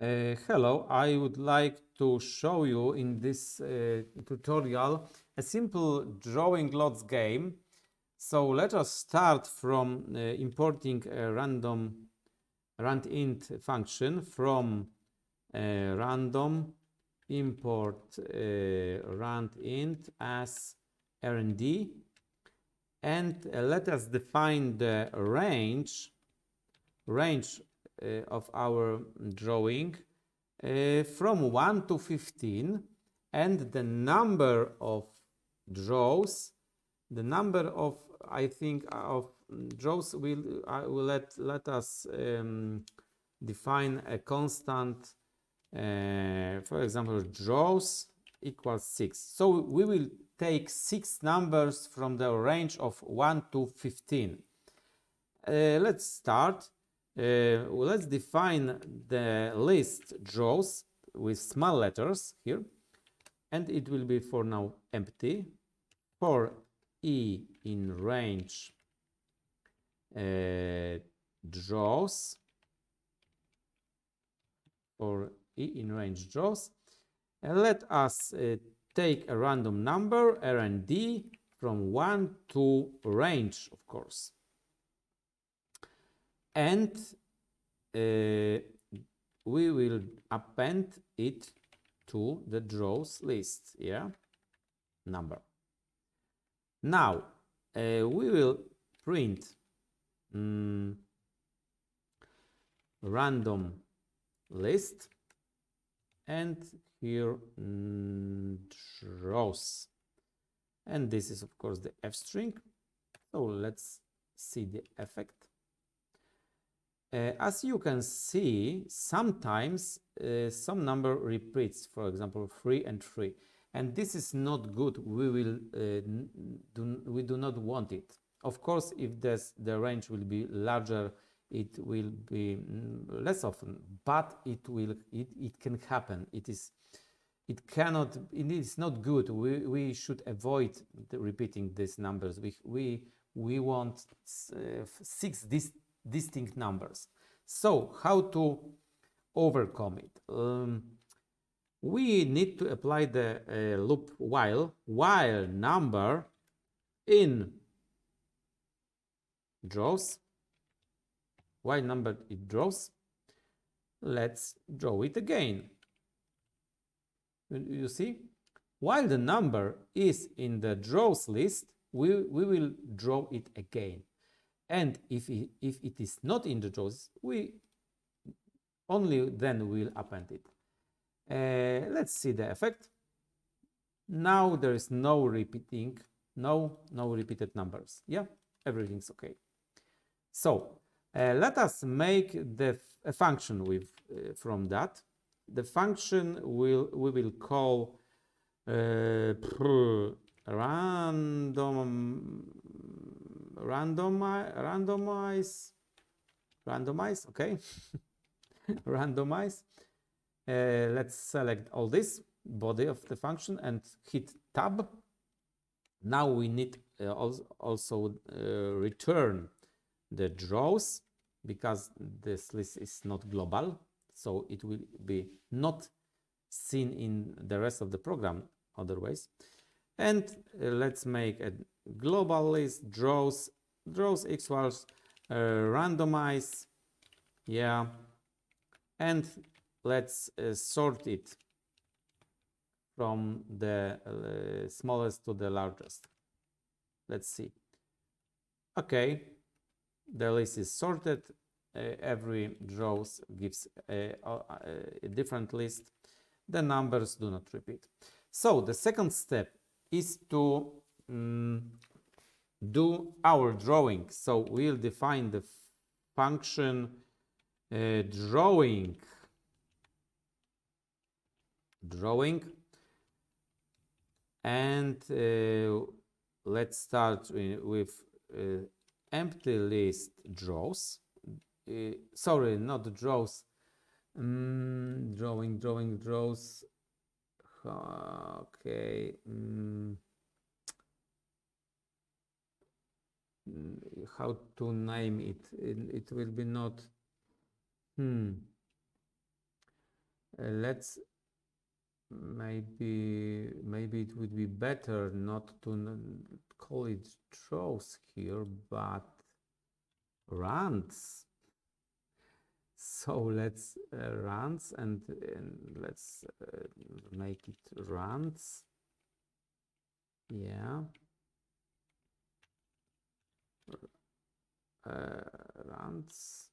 Hello, I would like to show you in this tutorial a simple drawing lots game. So let us start from importing a randint function from random import randint as rnd, and let us define the range of our drawing from 1 to 15, and the number of draws, will let us define a constant, for example, draws equals 6. So we will take 6 numbers from the range of 1 to 15. Let's start. Let's define the list draws with small letters here, and it will be for now empty. For e in range draws, and let us take a random number rnd from 1 to range, of course. And we will append it to the draws list, number. Now we will print random list, and here draws. And this is, of course, the F string. So let's see the effect. As you can see, sometimes some number repeats, for example, 3 and 3, and this is not good. We do not want it. Of course, if the range will be larger, it will be less often, but it can happen. It is not good. We should avoid repeating these numbers. We want 6 distinct numbers. So how to overcome it? We need to apply the loop while number in draws. While number it draws, let's draw it again. You see, while the number is in the draws list, we will draw it again. And if it is not in the draws, we only then will append it. Let's see the effect. Now there is no repeating, no repeated numbers. Everything's okay. So let us make a function from that. The function we will call randomize, okay. Randomize. Let's select all this body of the function and hit tab. Now we need also return the draws, because this list is not global, so it will be not seen in the rest of the program otherwise. And let's make a global list draws equals randomize, and let's sort it from the smallest to the largest. Let's see. Okay, the list is sorted. Every draws gives a different list. The numbers do not repeat. So the second step is to do our drawing. So we'll define the function drawing, and let's start with empty list draws. Sorry, not draws. Drawing draws. Okay. How to name it? It will be not Let's maybe it would be better not to call it draws here, but runs. So let's runs and let's make it runs. Yeah. Runs.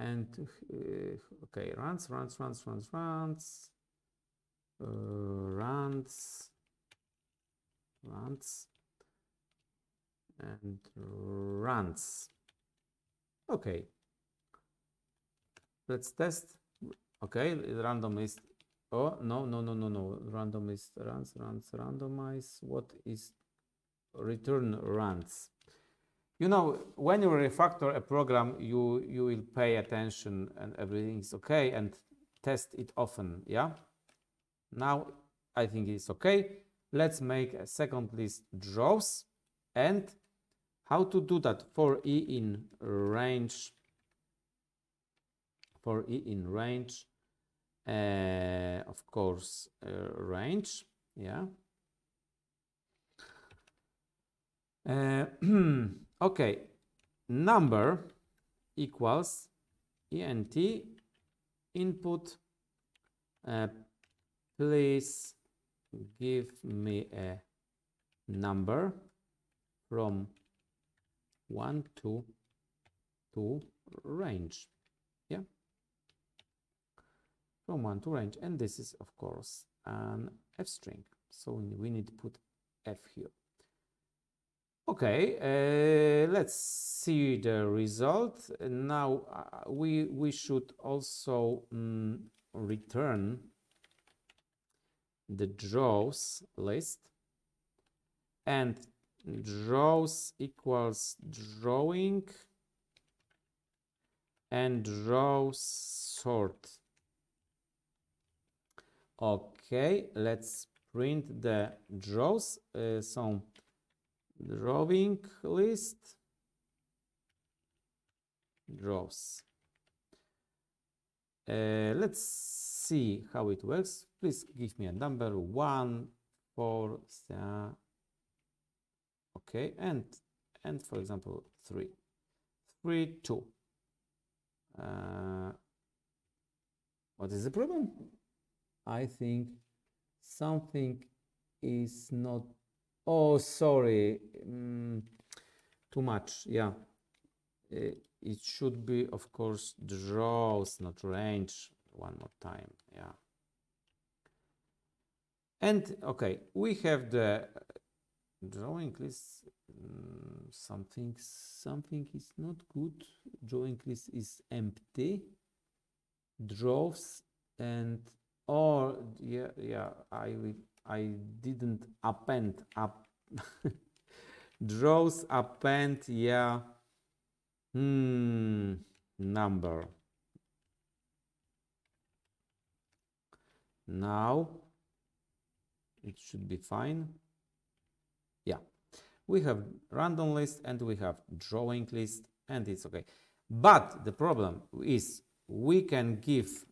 And okay, runs. Okay, let's test. Okay, randomized. Oh, no, randomized runs, randomize. What is return runs? You know, when you refactor a program, you will pay attention and everything is okay and test it often, yeah? Now, I think it's okay. Let's make a second list draws, and how to do that for E in range, of course, range, yeah? Okay, number equals int input. Please give me a number from 1 to 2 range. Yeah, from 1 to range. And this is, of course, an F string. So we need to put F here. Okay, let's see the result. Now we should also return the draws list, and draws equals drawing and draws sort. Okay, let's print the draws. So drawing list draws. Let's see how it works. Please give me a number 1, 4, 7. Okay, and for example 3, 3, 2. What is the problem? I think something is not. Oh, sorry, too much, yeah. It should be, of course, draws, not range. One more time, yeah. And, okay, we have the drawing list. Something is not good. Drawing list is empty. Draws and, or, yeah, I didn't append up draws append, yeah. Number. Now it should be fine. Yeah, we have random list and we have drawing list, and it's okay. But the problem is we can give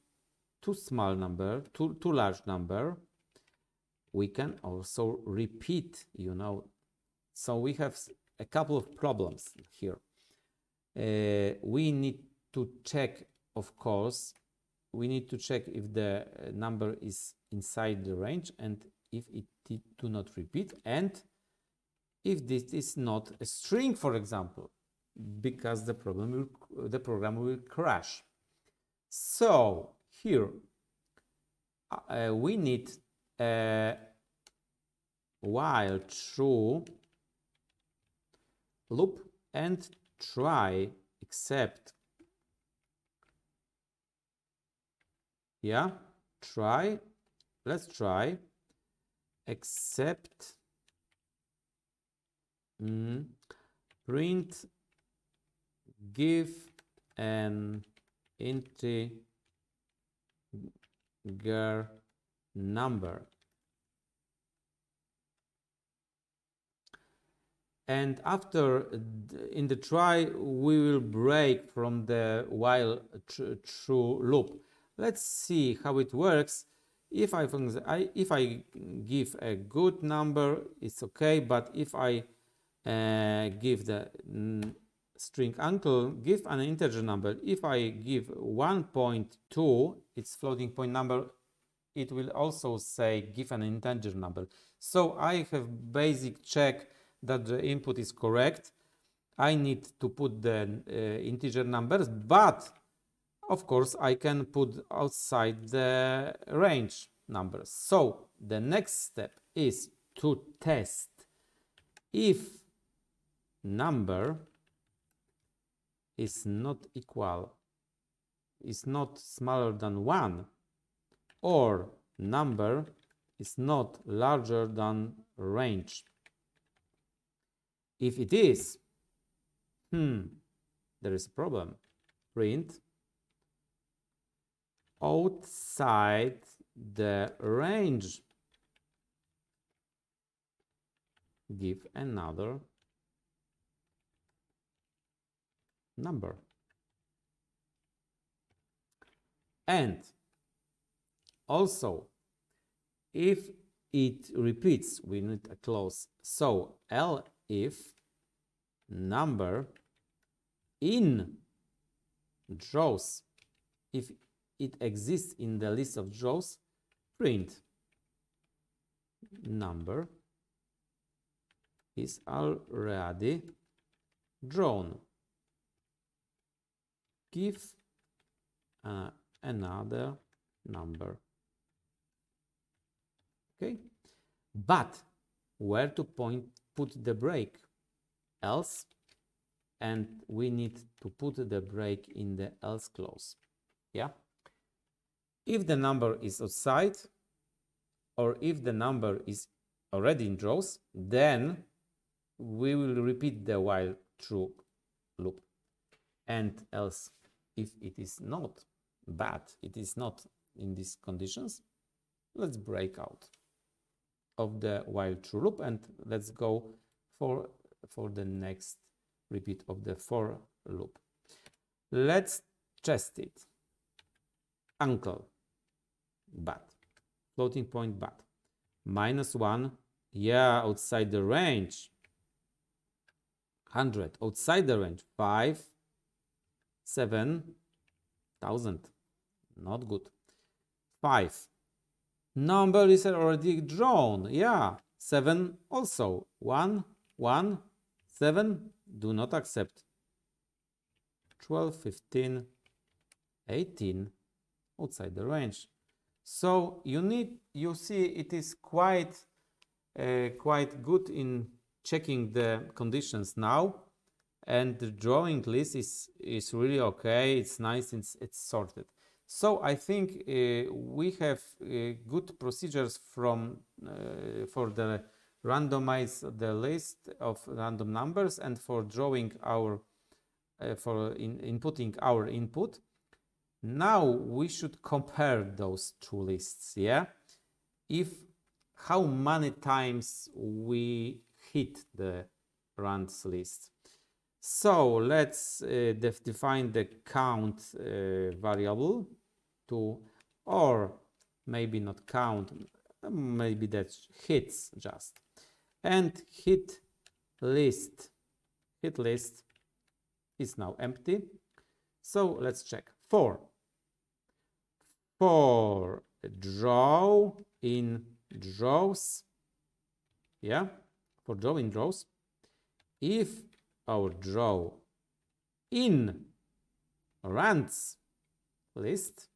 too small number, too large number. We can also repeat, you know, so we have a couple of problems here. We need to check, of course, we need to check if the number is inside the range and if it did not repeat, and if this is not a string, for example, because the program will crash. So here we need while true loop and try except, yeah, try, let's try except print give an integer number. and after in the try we will break from the while true loop. Let's see how it works. If I give a good number, it's okay, but if I give the string uncle, give an integer number, if I give 1.2, it's floating point number, it will also say give an integer number. So I have basic check that the input is correct. I need to put the integer numbers, but of course I can put outside the range numbers. So the next step is to test if number is not equal, is not smaller than 1, or number is not larger than range. If it is, there is a problem. Print outside the range, give another number. And also, if it repeats, we need a clause. So elif number in rows, if it exists in the list of rows, print number is already drawn, give another number. Okay, but where to put the break? Else, and we need to put the break in the else clause. Yeah, if the number is outside, or if the number is already in rows, then we will repeat the while true loop. And else, if it is not, but it is not in these conditions, let's break out of the while true loop and let's go for the next repeat of the for loop. Let's test it. Uncle, but, floating point but, -1, yeah, outside the range, 100, outside the range, 5, 7,000, not good, 5, number is already drawn, yeah, 7 also, 1, 7, do not accept, 12, 15, 18, outside the range. So you see it is quite good in checking the conditions now, and the drawing list is really okay, it's nice, it's sorted. So I think we have good procedures for the randomize the list of random numbers and for drawing our inputting our input. Now we should compare those two lists, yeah? If how many times we hit the rands list. So let's define the count variable to, or maybe not count, maybe that's hits just. And hit list is now empty. So let's check. 4 draw in rows, yeah, for draw in rows. If our draw in rands list,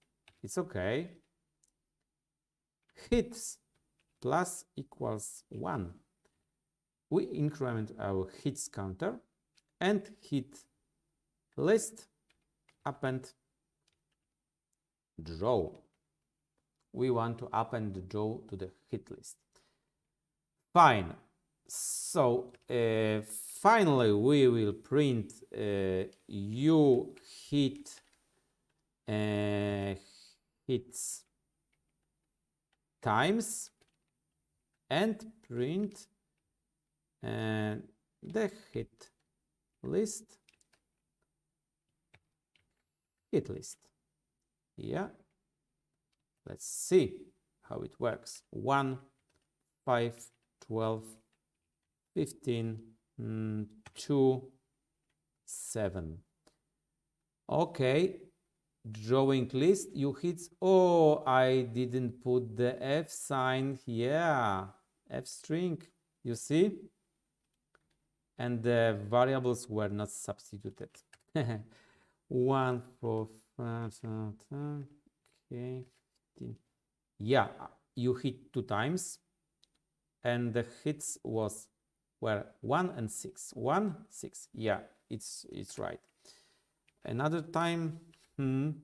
it's okay, hits plus equals 1, we increment our hits counter, and hit list append draw. We want to append the draw to the hit list. Fine. So finally we will print you hit hits times and print the hit list. Yeah, let's see how it works. 1, 5, 12, 15, 2, 7. Okay, drawing list, you hit. Oh, I didn't put the F sign here. F string, you see? And the variables were not substituted. 1, 4, 5, okay. 15. Yeah, you hit 2 times, and the hits were 1 and 6. 1, 6. Yeah, it's right. Another time, 10,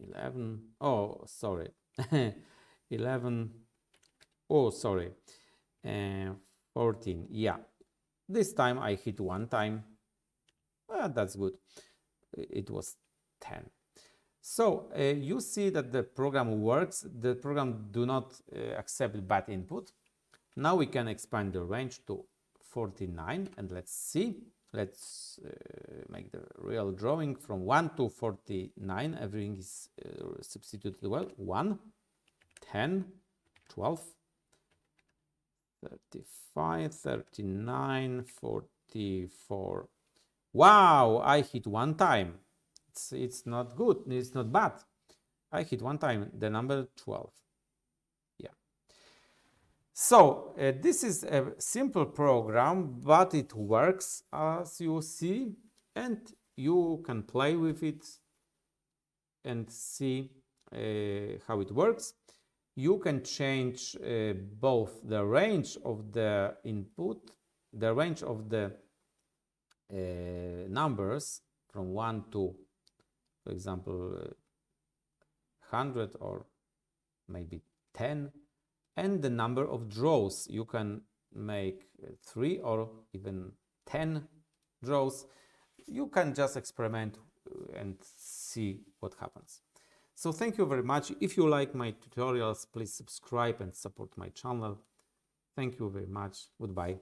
11. Oh, sorry, 11. Oh, sorry, 14. Yeah, this time I hit 1 time. Well, that's good. It was 10. So you see that the program works. The program do not accept bad input. Now we can expand the range to 49, and let's see. Let's make the real drawing from 1 to 49. Everything is substituted well. 1, 10, 12, 35, 39, 44. Wow, I hit 1 time. It's not good. It's not bad. I hit 1 time the number 12. So this is a simple program, but it works, as you see, and you can play with it and see how it works. You can change both the range of the input, the range of the numbers from 1 to, for example, 100 or maybe 10. And the number of draws. You can make 3 or even 10 draws. You can just experiment and see what happens. So thank you very much. If you like my tutorials, please subscribe and support my channel. Thank you very much. Goodbye.